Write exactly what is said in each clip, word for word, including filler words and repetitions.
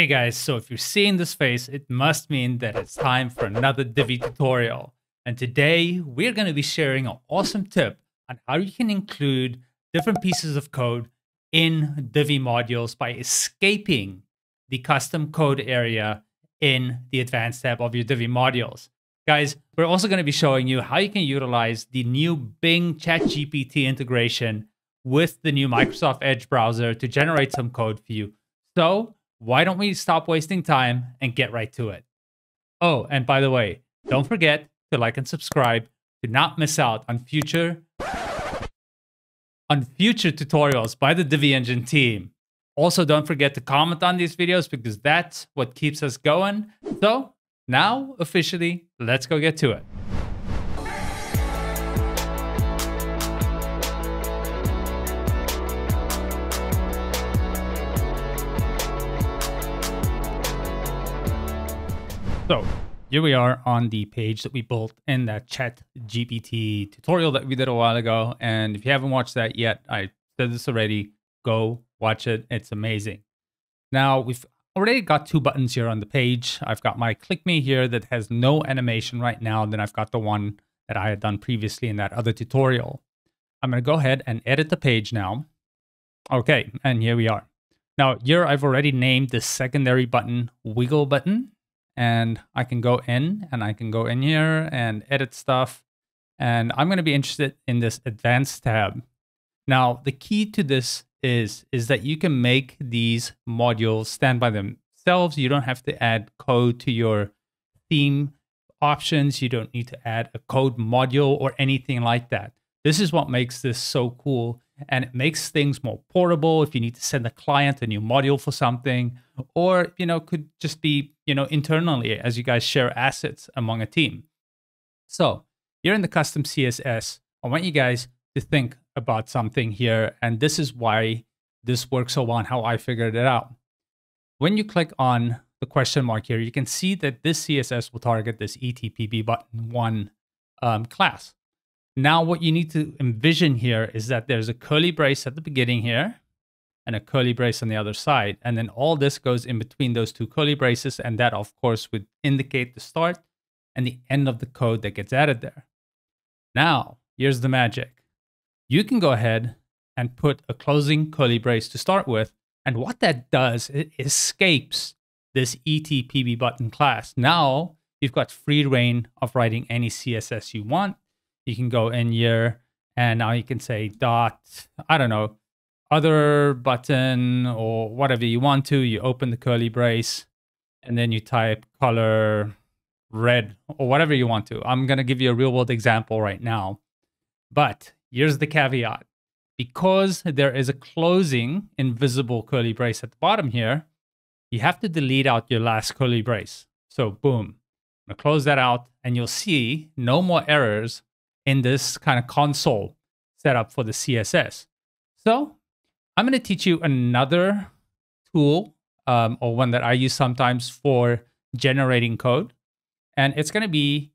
Hey guys, so if you're seeing this face, it must mean that it's time for another Divi tutorial. And today we're going to be sharing an awesome tip on how you can include different pieces of code in Divi modules by escaping the custom code area in the advanced tab of your Divi modules. Guys, we're also going to be showing you how you can utilize the new Bing ChatGPT integration with the new Microsoft Edge browser to generate some code for you. So why don't we stop wasting time and get right to it? Oh, and by the way, don't forget to like and subscribe to not miss out on future on future tutorials by the Divi Engine team. Also, don't forget to comment on these videos because that's what keeps us going. So now, officially, let's go get to it. So here we are on the page that we built in that ChatGPT tutorial that we did a while ago. And if you haven't watched that yet, I said this already, go watch it. It's amazing. Now we've already got two buttons here on the page. I've got my click me here that has no animation right now. Then I've got the one that I had done previously in that other tutorial. I'm going to go ahead and edit the page now. Okay. And here we are. Now here I've already named the secondary button wiggle button. And I can go in and I can go in here and edit stuff. And I'm going to be interested in this advanced tab. Now, the key to this is, is that you can make these modules stand by themselves. You don't have to add code to your theme options. You don't need to add a code module or anything like that. This is what makes this so cool. And it makes things more portable if you need to send a client a new module for something, or, you know, could just be, you know, internally as you guys share assets among a team. So here in the custom C S S, I want you guys to think about something here. And this is why this works so well and how I figured it out. When you click on the question mark here, you can see that this C S S will target this E T P B button one um, class. Now, what you need to envision here is that there's a curly brace at the beginning here and a curly brace on the other side. And then all this goes in between those two curly braces. And that, of course, would indicate the start and the end of the code that gets added there. Now, here's the magic. You can go ahead and put a closing curly brace to start with. And what that does, it escapes this E T P B button class. Now, you've got free reign of writing any C S S you want. You can go in here and now you can say dot, I don't know, other button or whatever you want to. You open the curly brace and then you type color red or whatever you want to. I'm going to give you a real world example right now. But here's the caveat. Because there is a closing invisible curly brace at the bottom here, you have to delete out your last curly brace. So boom, I'm going to close that out and you'll see no more errors in this kind of console setup for the C S S. So I'm going to teach you another tool um, or one that I use sometimes for generating code. And it's going to be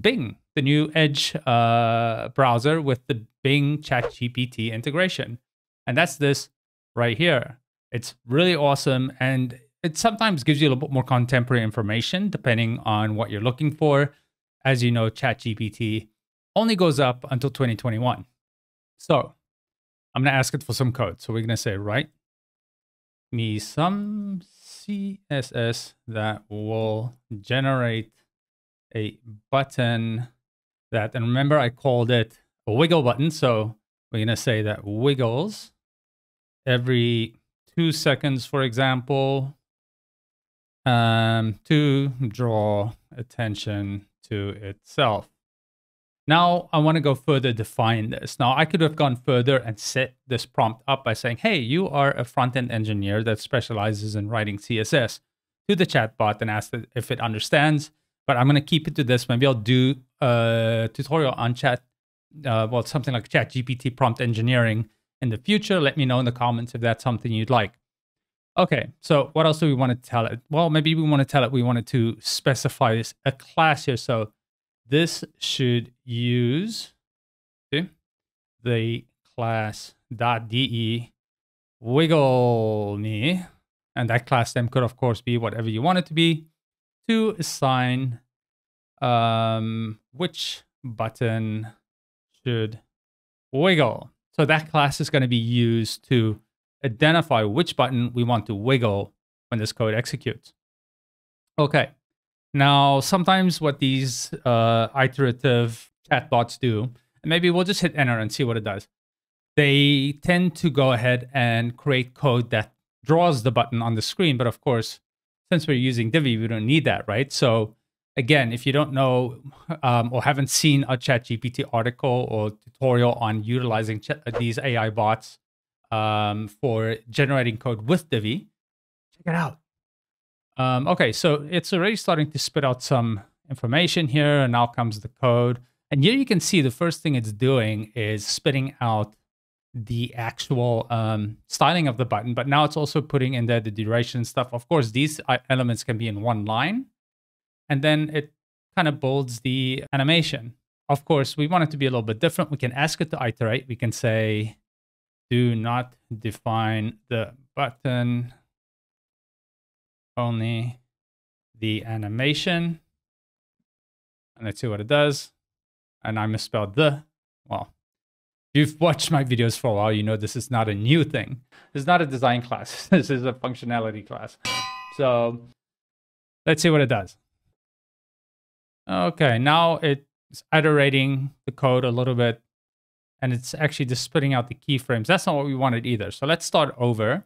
Bing, the new Edge uh, browser with the Bing ChatGPT integration. And that's this right here. It's really awesome. And it sometimes gives you a little bit more contemporary information depending on what you're looking for. As you know, ChatGPT only goes up until twenty twenty-one. So I'm going to ask it for some code. So we're going to say, write me some C S S that will generate a button that, and remember I called it a wiggle button. So we're going to say that wiggles every two seconds, for example, um, to draw attention to itself. Now I want to go further define this. Now I could have gone further and set this prompt up by saying, hey, you are a front-end engineer that specializes in writing C S S to the chatbot and ask it if it understands, but I'm going to keep it to this. Maybe I'll do a tutorial on chat, uh, well, something like ChatGPT prompt engineering in the future. Let me know in the comments if that's something you'd like. Okay, so what else do we want to tell it? Well, maybe we want to tell it we wanted to specify this a class here. So this should use see, the class .de wiggle me And that class name could, of course, be whatever you want it to be, to assign um, which button should wiggle. So that class is going to be used to identify which button we want to wiggle when this code executes. Okay. Now, sometimes what these uh, iterative chatbots do, and maybe we'll just hit enter and see what it does. They tend to go ahead and create code that draws the button on the screen. But of course, since we're using Divi, we don't need that, right? So again, if you don't know um, or haven't seen a ChatGPT article or tutorial on utilizing ch these A I bots um, for generating code with Divi, check it out. Um, okay, so it's already starting to spit out some information here, and now comes the code. And here you can see the first thing it's doing is spitting out the actual um, styling of the button, but now it's also putting in there the duration and stuff. Of course, these elements can be in one line, and then it kind of builds the animation. Of course, we want it to be a little bit different. We can ask it to iterate. We can say, do not define the button, only the animation. And let's see what it does. And I misspelled the, well, you've watched my videos for a while, you know this is not a new thing. This is not a design class. This is a functionality class. So let's see what it does. Okay, now it's iterating the code a little bit, and it's actually just spitting out the keyframes. That's not what we wanted either. So let's start over.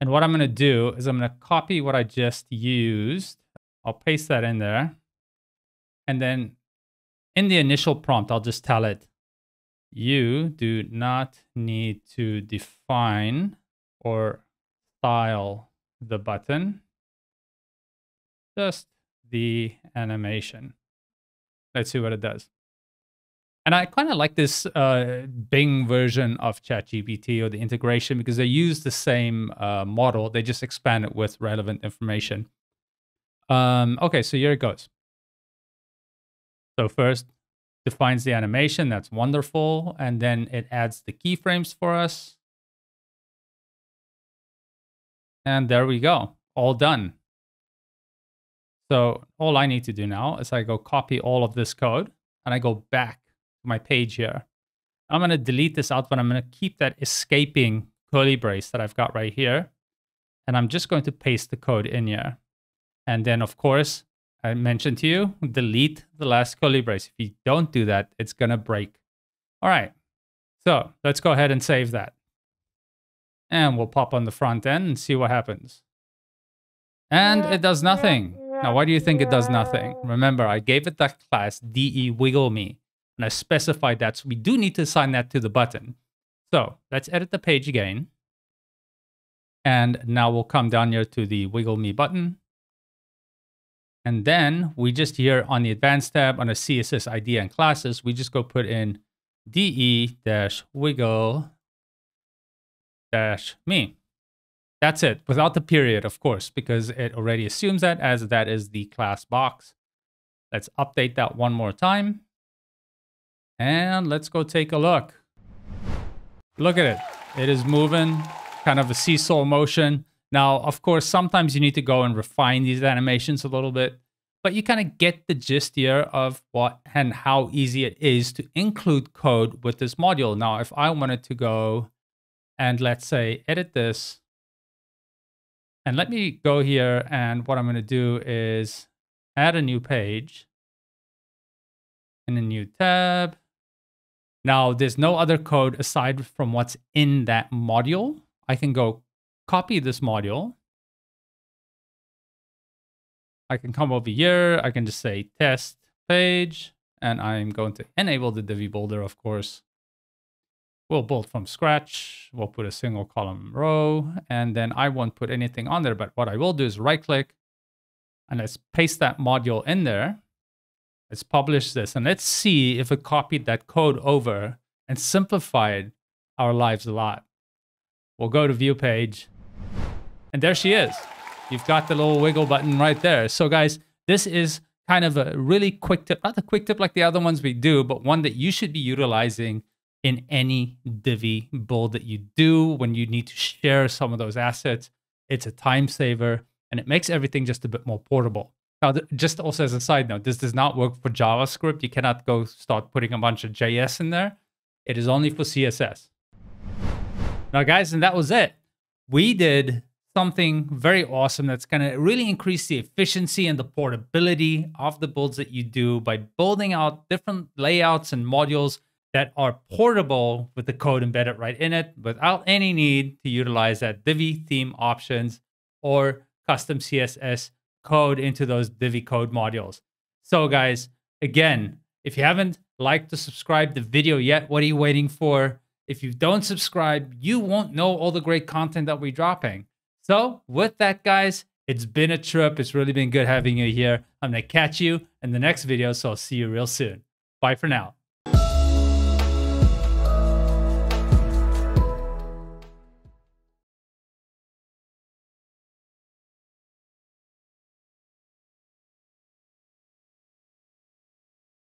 And what I'm going to do is I'm going to copy what I just used. I'll paste that in there. And then in the initial prompt, I'll just tell it, you do not need to define or style the button, just the animation. Let's see what it does. And I kind of like this uh, Bing version of ChatGPT or the integration, because they use the same uh, model. They just expand it with relevant information. Um, okay, so here it goes. So first, defines the animation. That's wonderful. And then it adds the keyframes for us. And there we go. All done. So all I need to do now is I go copy all of this code, and I go back my page here. I'm going to delete this out, but I'm going to keep that escaping curly brace that I've got right here. And I'm just going to paste the code in here. And then, of course, I mentioned to you, delete the last curly brace. If you don't do that, it's going to break. All right. So let's go ahead and save that. And we'll pop on the front end and see what happens. And it does nothing. Now, why do you think it does nothing? Remember, I gave it that class, DeWiggleMe. And I specified that, so we do need to assign that to the button. So let's edit the page again. And now we'll come down here to the wiggle me button. And then we just here on the advanced tab on the C S S I D and classes, we just go put in de-wiggle-me. That's it, without the period, of course, because it already assumes that, as that is the class box. Let's update that one more time. And let's go take a look. Look at it. It is moving, kind of a seesaw motion. Now, of course, sometimes you need to go and refine these animations a little bit, but you kind of get the gist here of what and how easy it is to include code with this module. Now, if I wanted to go and, let's say, edit this, and let me go here, and what I'm going to do is add a new page and a new tab. Now, there's no other code aside from what's in that module. I can go copy this module. I can come over here. I can just say test page, and I'm going to enable the Divi builder, of course. We'll build from scratch. We'll put a single column row, and then I won't put anything on there. But what I will do is right click, and let's paste that module in there. Let's publish this, and let's see if it copied that code over and simplified our lives a lot. We'll go to view page, and there she is. You've got the little wiggle button right there. So guys, this is kind of a really quick tip, not a quick tip like the other ones we do, but one that you should be utilizing in any Divi build that you do when you need to share some of those assets. It's a time saver, and it makes everything just a bit more portable. Now, just also as a side note, this does not work for JavaScript. You cannot go start putting a bunch of J S in there. It is only for C S S. Now, guys, and that was it. We did something very awesome that's going to really increase the efficiency and the portability of the builds that you do by building out different layouts and modules that are portable with the code embedded right in it without any need to utilize that Divi theme options or custom C S S code into those Divi code modules. So guys, again, if you haven't liked or subscribed the video yet, what are you waiting for? If you don't subscribe, you won't know all the great content that we're dropping. So with that, guys, it's been a trip. It's really been good having you here. I'm going to catch you in the next video, so I'll see you real soon. Bye for now.